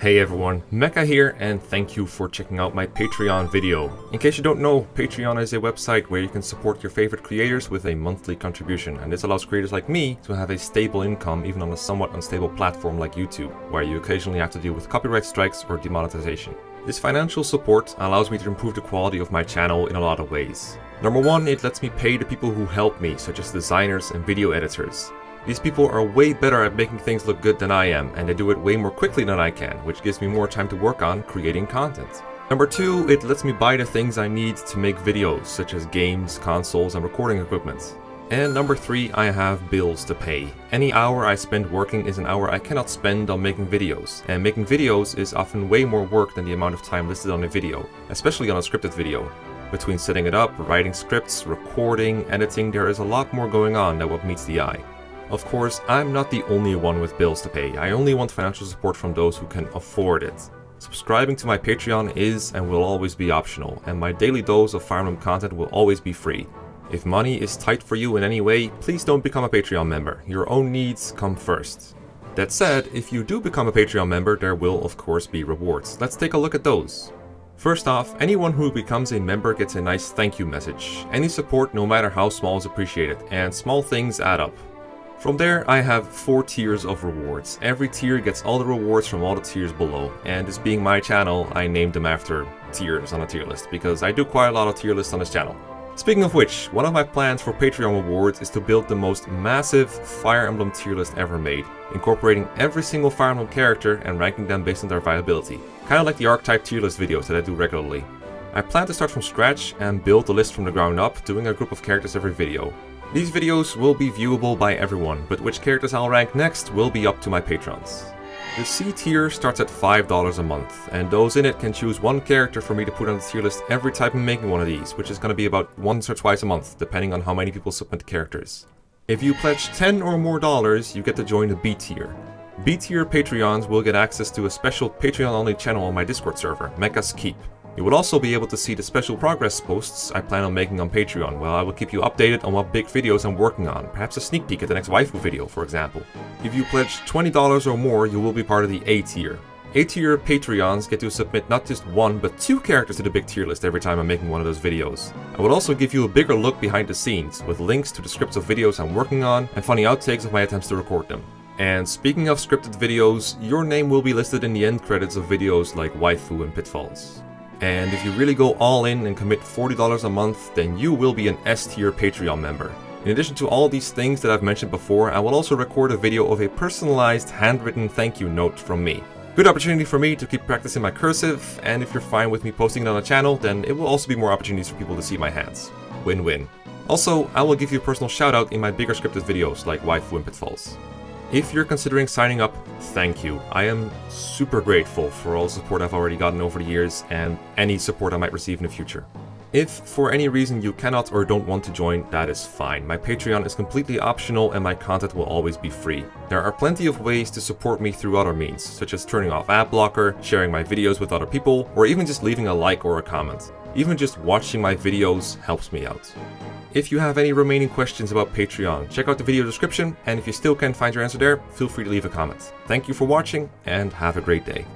Hey everyone, Mekkah here, and thank you for checking out my Patreon video. In case you don't know, Patreon is a website where you can support your favorite creators with a monthly contribution, and this allows creators like me to have a stable income even on a somewhat unstable platform like YouTube, where you occasionally have to deal with copyright strikes or demonetization. This financial support allows me to improve the quality of my channel in a lot of ways. Number one, it lets me pay the people who help me, such as designers and video editors. These people are way better at making things look good than I am, and they do it way more quickly than I can, which gives me more time to work on creating content. Number two, it lets me buy the things I need to make videos, such as games, consoles, and recording equipment. And number three, I have bills to pay. Any hour I spend working is an hour I cannot spend on making videos, and making videos is often way more work than the amount of time listed on a video, especially on a scripted video. Between setting it up, writing scripts, recording, editing, there is a lot more going on than what meets the eye. Of course, I'm not the only one with bills to pay. I only want financial support from those who can afford it. Subscribing to my Patreon is and will always be optional, and my daily dose of Fire Emblem content will always be free. If money is tight for you in any way, please don't become a Patreon member. Your own needs come first. That said, if you do become a Patreon member, there will of course be rewards. Let's take a look at those. First off, anyone who becomes a member gets a nice thank you message. Any support, no matter how small, is appreciated, and small things add up. From there, I have 4 tiers of rewards. Every tier gets all the rewards from all the tiers below, and this being my channel, I named them after tiers on a tier list, because I do quite a lot of tier lists on this channel. Speaking of which, one of my plans for Patreon rewards is to build the most massive Fire Emblem tier list ever made, incorporating every single Fire Emblem character and ranking them based on their viability, kinda like the Archetype Tier List videos that I do regularly. I plan to start from scratch and build the list from the ground up, doing a group of characters every video. These videos will be viewable by everyone, but which characters I'll rank next will be up to my patrons. The C tier starts at $5 a month, and those in it can choose one character for me to put on the tier list every time I'm making one of these, which is going to be about once or twice a month, depending on how many people submit characters. If you pledge $10 or more, you get to join the B tier. B tier Patreons will get access to a special Patreon-only channel on my Discord server, Mekkah's Keep. You will also be able to see the special progress posts I plan on making on Patreon, while I will keep you updated on what big videos I'm working on, perhaps a sneak peek at the next Waifu video, for example. If you pledge $20 or more, you will be part of the A tier. A tier Patreons get to submit not just one, but 2 characters to the big tier list every time I'm making one of those videos. I will also give you a bigger look behind the scenes, with links to the scripts of videos I'm working on, and funny outtakes of my attempts to record them. And speaking of scripted videos, your name will be listed in the end credits of videos like Waifu and Pitfalls. And if you really go all in and commit $40 a month, then you will be an S tier Patreon member. In addition to all these things that I've mentioned before, I will also record a video of a personalized handwritten thank you note from me. Good opportunity for me to keep practicing my cursive, and if you're fine with me posting it on the channel, then it will also be more opportunities for people to see my hands. Win-win. Also, I will give you a personal shout out in my bigger scripted videos like Waifu and Pitfalls. If you're considering signing up, thank you. I am super grateful for all the support I've already gotten over the years and any support I might receive in the future. If for any reason you cannot or don't want to join, that is fine. My Patreon is completely optional and my content will always be free. There are plenty of ways to support me through other means, such as turning off ad blocker, sharing my videos with other people, or even just leaving a like or a comment. Even just watching my videos helps me out. If you have any remaining questions about Patreon, check out the video description, and if you still can't find your answer there, feel free to leave a comment. Thank you for watching, and have a great day.